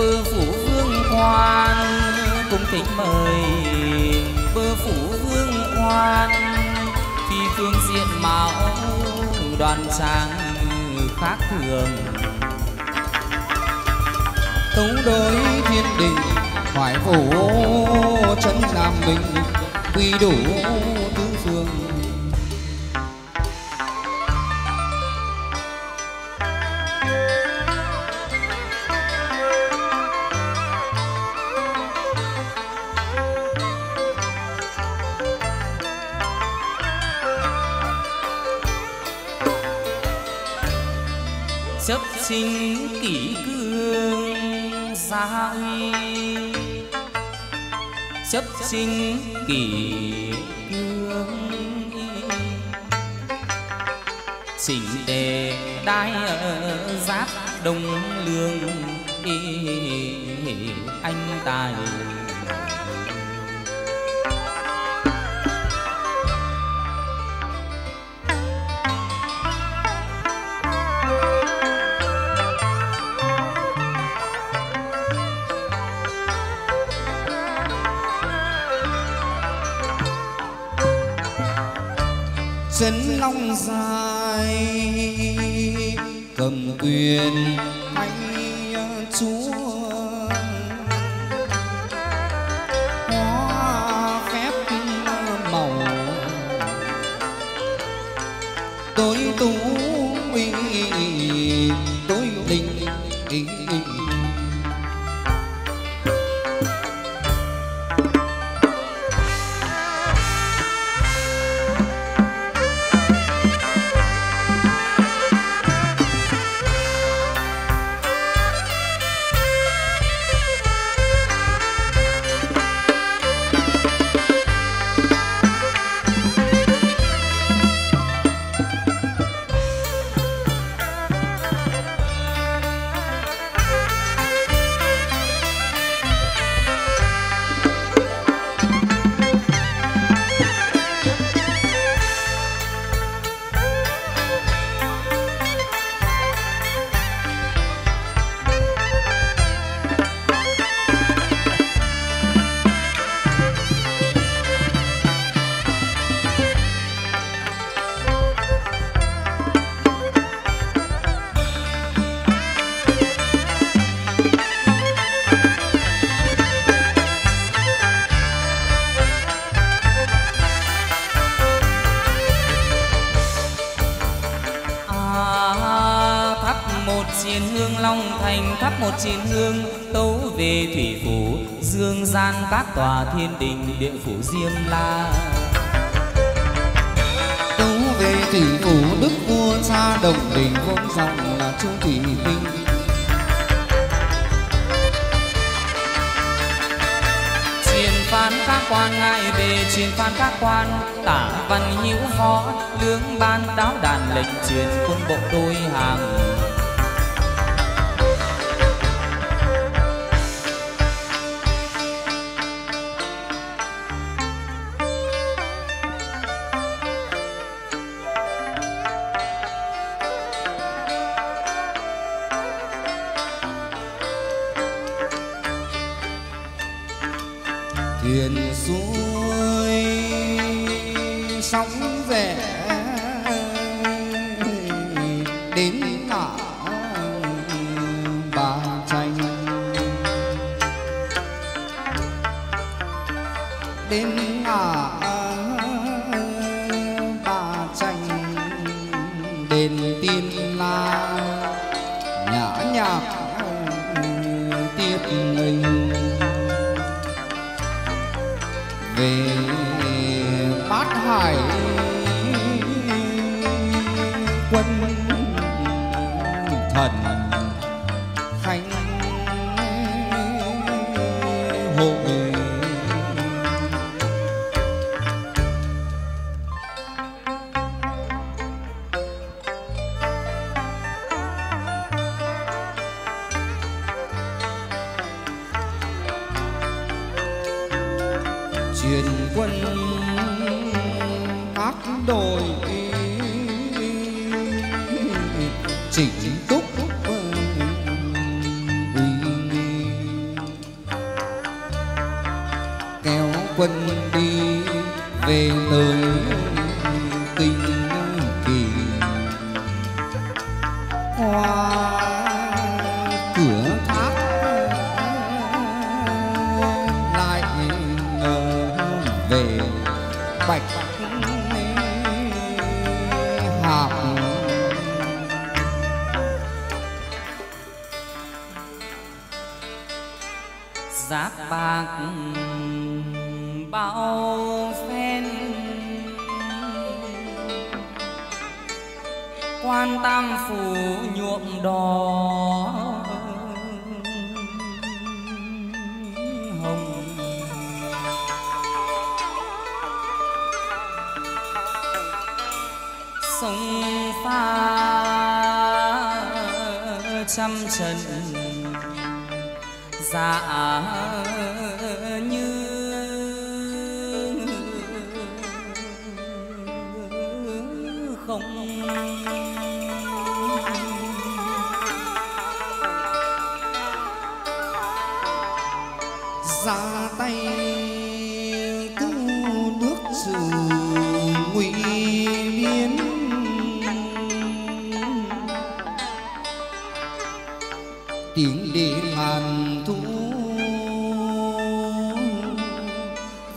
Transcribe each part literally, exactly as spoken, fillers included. bơ phủ vương Quan cung kính mời bơ phủ vương Quan. Phi phương diện mạo đoan trang khác thường, tống đối thiên đình hoài phủ trấn Nam Bình, quy đủ tứ phương. Chấp sinh kỷ cương gia uy, chấp sinh kỷ cương chỉnh đề đai ở giáp đông lương anh tài. Trấn Long dài cầm quyền anh chúa, hoa phép màu tối tú uy tối đình. Một chín hương tấu về thủy phủ, dương gian các tòa thiên đình, địa phủ Diêm La. Tấu về thủy phủ đức vua cha đồng đình, vốn dòng là Chu Thủy Tinh. Truyền phán các quan ngại về truyền phán các quan, tả văn hữu võ lưỡng ban đáo đàn lệnh truyền quân bộ đôi hàng. Thuyền xuôi sóng rẽ đến ngã Ba Tranh, đến ngã Ba Tranh đền Tiên La, nhã nhạc tiếp mình về Bát Hải quân thần khánh hội. Truyền quân các đội chỉnh túc uy nghi, quân đi về tới kinh kỳ, qua cửa tháp lại về bạch hạp. Giáp bạc bao phen quan tam phủ nhuộm đỏ hồng, sông pha trăm trần dạ như không. Ra tay cứu nước sự nguy biến, tiếng để ngàn thu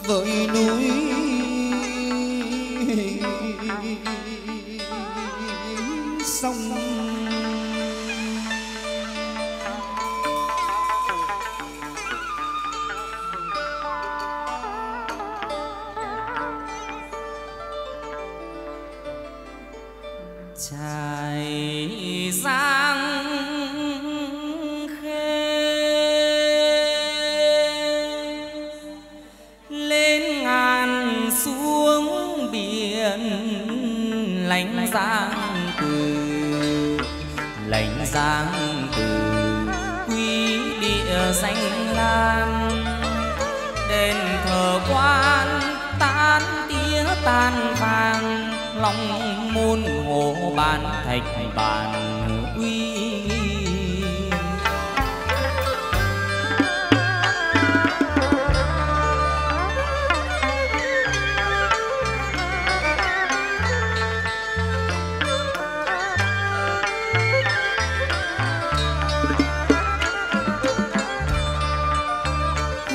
với núi sông. Trải giang khê lên ngàn xuống biển, lánh giang từ lánh giang từ quý địa danh lam. Đền thờ Quan tán tía tan vàng, long môn hồ bàn thạch bàn uy.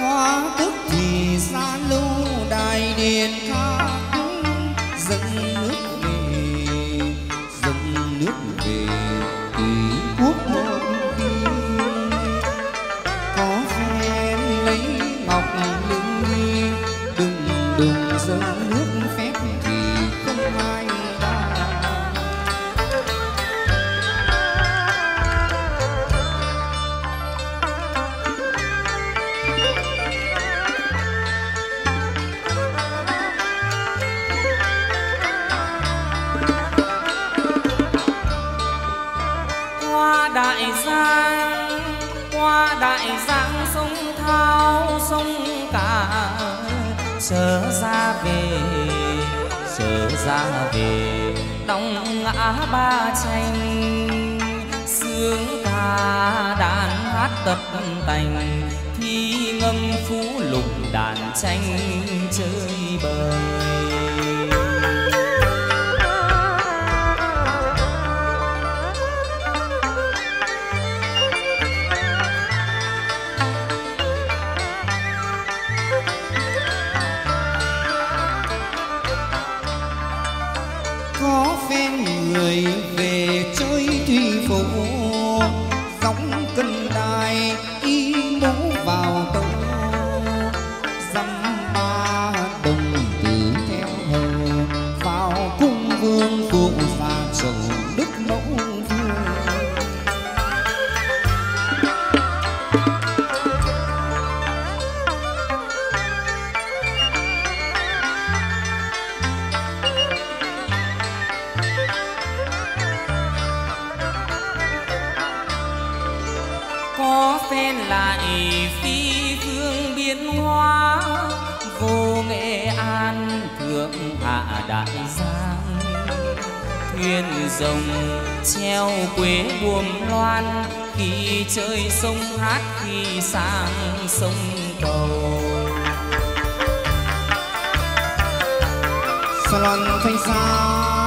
Hóa tức thì ra lưu đại điện tháp, dâng nước về, dâng nước về tùy quốc môn viên. Có phen lấy ngọc lưng đi, đừng đừng dâng nước phép thì không ai ta. Qua đại giang, qua đại giang sông Thao sông Cả, trở ra về, trở ra về đồng ngã Ba Tranh. Sướng ca đàn hát tập tành, thi ngâm phú lục đàn tranh chơi bời. Có phen người về chơi thủy phủ, gióng cân đài y mũ vào tàu, dăm ba đồng tử theo hầu vào cung vương thuộc và sầu đức mẫu vương. Có phen lại phi phương biến hóa, vô Nghệ An thượng hạ đại giang. Thuyền rồng treo quế buồm loan, khi chơi sông hát khi sang sông cầu. loan thanh xa.